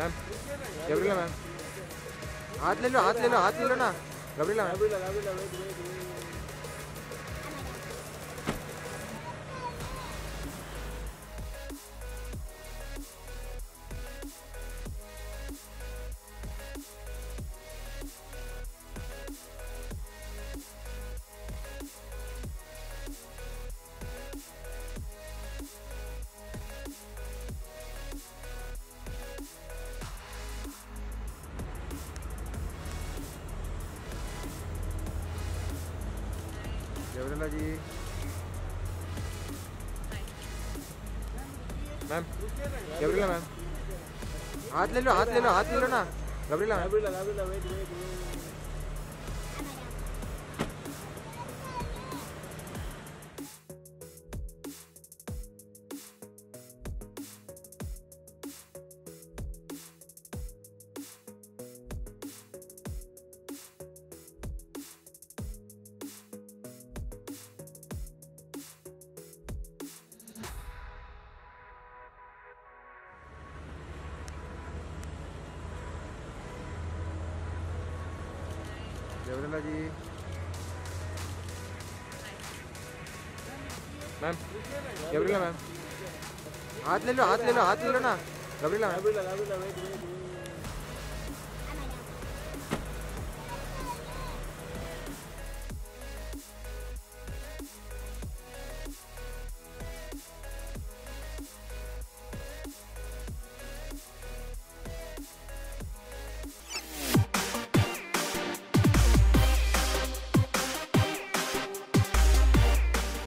Ma'am Gabriela ma'am हाथ ले लो ना Gabriela Gabriela ji ma'am Gabriela ma'am हाथ ले लो ना Gabriela Gabriela ji ma'am Gabriela ma'am हाथ ले लो ना गैब्रिएला मैम।